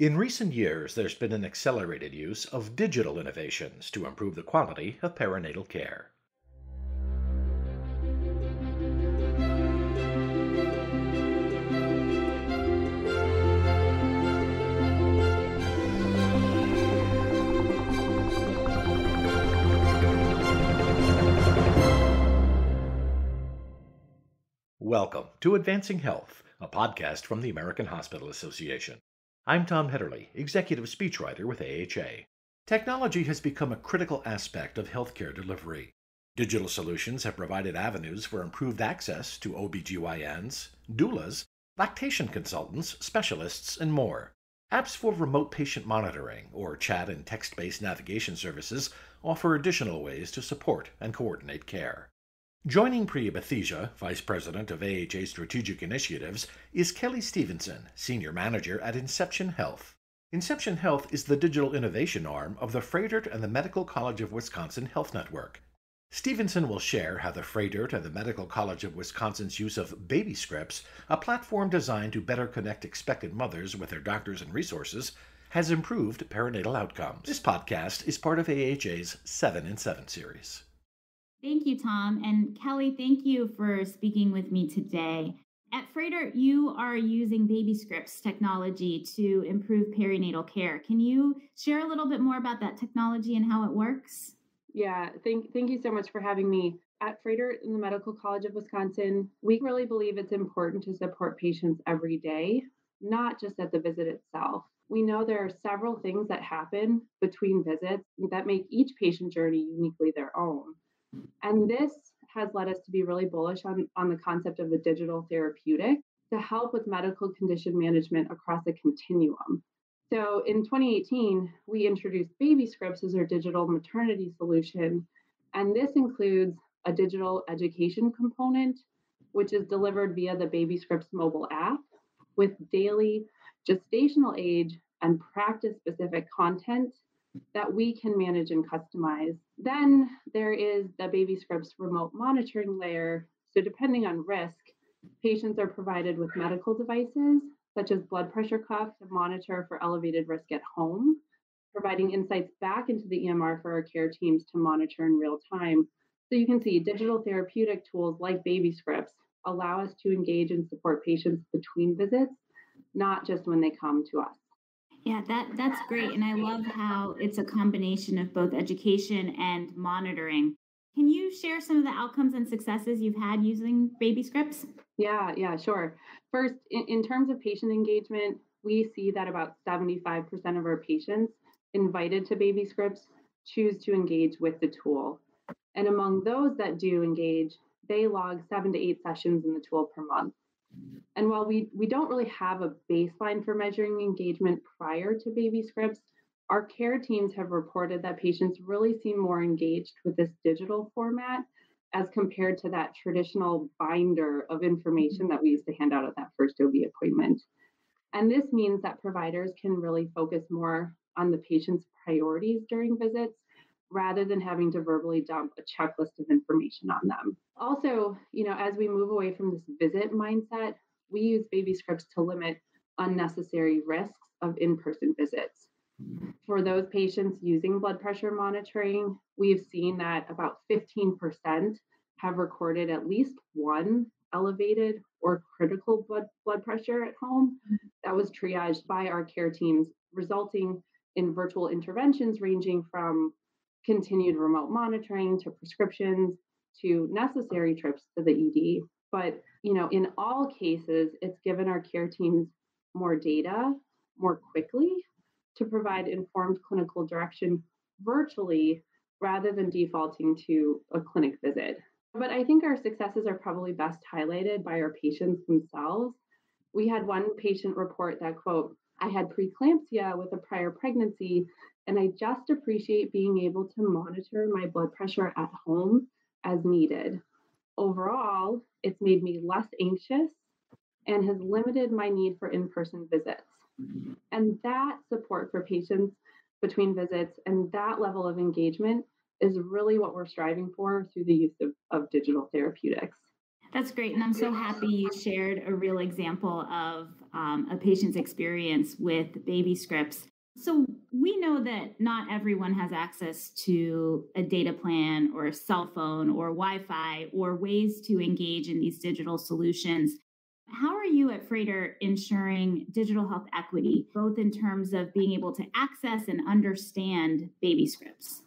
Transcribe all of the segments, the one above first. In recent years, there's been an accelerated use of digital innovations to improve the quality of perinatal care. Welcome to Advancing Health, a podcast from the American Hospital Association. I'm Tom Hetherley, executive speechwriter with AHA. Technology has become a critical aspect of healthcare delivery. Digital solutions have provided avenues for improved access to OBGYNs, doulas, lactation consultants, specialists, and more. Apps for remote patient monitoring or chat and text-based navigation services offer additional ways to support and coordinate care. Joining Priya Bathija, Vice President of AHA Strategic Initiatives, is Kelly Stevenson, Senior Manager at Inception Health. Inception Health is the digital innovation arm of the Froedtert and the Medical College of Wisconsin Health Network. Stevenson will share how the Froedtert and the Medical College of Wisconsin's use of BabyScripts, a platform designed to better connect expectant mothers with their doctors and resources, has improved perinatal outcomes. This podcast is part of AHA's 7 in 7 series. Thank you, Tom. And Kelly, thank you for speaking with me today. At Froedtert, you are using BabyScripts technology to improve perinatal care. Can you share a little bit more about that technology and how it works? Yeah, thank you so much for having me. At Froedtert in the Medical College of Wisconsin, we really believe it's important to support patients every day, not just at the visit itself. We know there are several things that happen between visits that make each patient journey uniquely their own. And this has led us to be really bullish on the concept of a digital therapeutic to help with medical condition management across a continuum. So in 2018, we introduced BabyScripts as our digital maternity solution. And this includes a digital education component, which is delivered via the BabyScripts mobile app with daily gestational age and practice-specific content that we can manage and customize. Then there is the BabyScripts remote monitoring layer. So depending on risk, patients are provided with medical devices, such as blood pressure cuff to monitor for elevated risk at home, providing insights back into the EMR for our care teams to monitor in real time. So you can see digital therapeutic tools like BabyScripts allow us to engage and support patients between visits, not just when they come to us. Yeah, that's great. And I love how it's a combination of both education and monitoring. Can you share some of the outcomes and successes you've had using BabyScripts? Yeah, sure. First, in terms of patient engagement, we see that about 75% of our patients invited to BabyScripts choose to engage with the tool. And among those that do engage, they log 7 to 8 sessions in the tool per month. And while we don't really have a baseline for measuring engagement prior to BabyScripts, our care teams have reported that patients really seem more engaged with this digital format as compared to that traditional binder of information that we used to hand out at that first OB appointment. And this means that providers can really focus more on the patient's priorities during visits, rather than having to verbally dump a checklist of information on them. Also, as we move away from this visit mindset, we use BabyScripts to limit unnecessary risks of in-person visits. For those patients using blood pressure monitoring, we've seen that about 15% have recorded at least one elevated or critical blood pressure at home that was triaged by our care teams, resulting in virtual interventions ranging from continued remote monitoring to prescriptions to necessary trips to the ED. But, in all cases, it's given our care teams more data more quickly to provide informed clinical direction virtually rather than defaulting to a clinic visit. But I think our successes are probably best highlighted by our patients themselves. We had one patient report that, quote, "I had preeclampsia with a prior pregnancy, and I just appreciate being able to monitor my blood pressure at home as needed. Overall, it's made me less anxious and has limited my need for in-person visits." And that support for patients between visits and that level of engagement is really what we're striving for through the use of digital therapeutics. That's great. And I'm so happy you shared a real example of a patient's experience with BabyScripts. So we know that not everyone has access to a data plan or a cell phone or Wi-Fi or ways to engage in these digital solutions. How are you at Froedtert ensuring digital health equity, both in terms of being able to access and understand BabyScripts?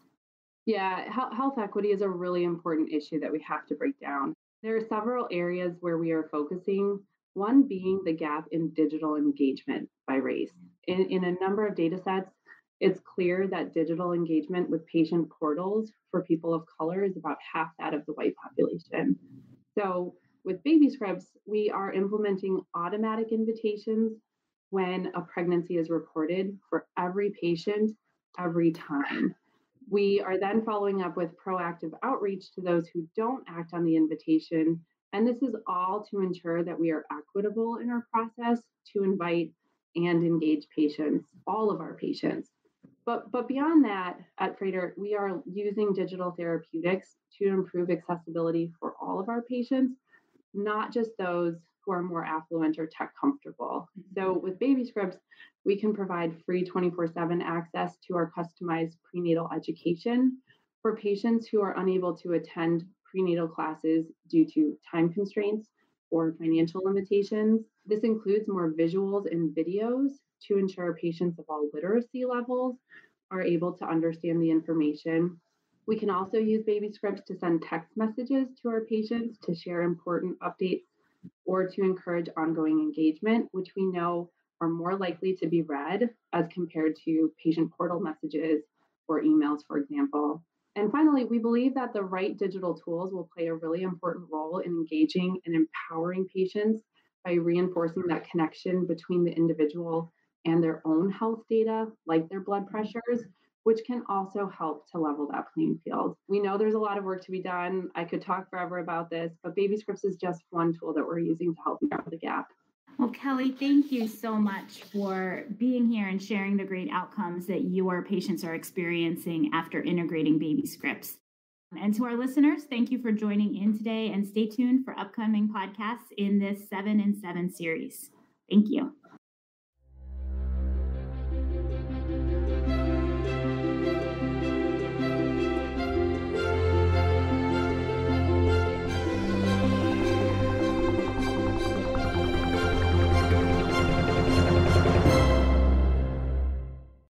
Yeah, health equity is a really important issue that we have to break down. There are several areas where we are focusing, one being the gap in digital engagement by race. In a number of data sets, it's clear that digital engagement with patient portals for people of color is about half that of the white population. So with BabyScripts, we are implementing automatic invitations when a pregnancy is reported for every patient, every time. We are then following up with proactive outreach to those who don't act on the invitation. And this is all to ensure that we are equitable in our process to invite and engage patients, all of our patients. But beyond that, at Froedtert, we are using digital therapeutics to improve accessibility for all of our patients, not just those who are more affluent or tech comfortable. So with BabyScripts, we can provide free 24/7 access to our customized prenatal education for patients who are unable to attend prenatal classes due to time constraints or financial limitations. This includes more visuals and videos to ensure patients of all literacy levels are able to understand the information. We can also use BabyScripts to send text messages to our patients to share important updates or to encourage ongoing engagement, which we know are more likely to be read as compared to patient portal messages or emails, for example. And finally, we believe that the right digital tools will play a really important role in engaging and empowering patients by reinforcing that connection between the individual and their own health data, like their blood pressures, which can also help to level that playing field. We know there's a lot of work to be done. I could talk forever about this, but BabyScripts is just one tool that we're using to help narrow the gap. Well, Kelly, thank you so much for being here and sharing the great outcomes that your patients are experiencing after integrating BabyScripts. And to our listeners, thank you for joining in today and stay tuned for upcoming podcasts in this 7 in 7 series. Thank you.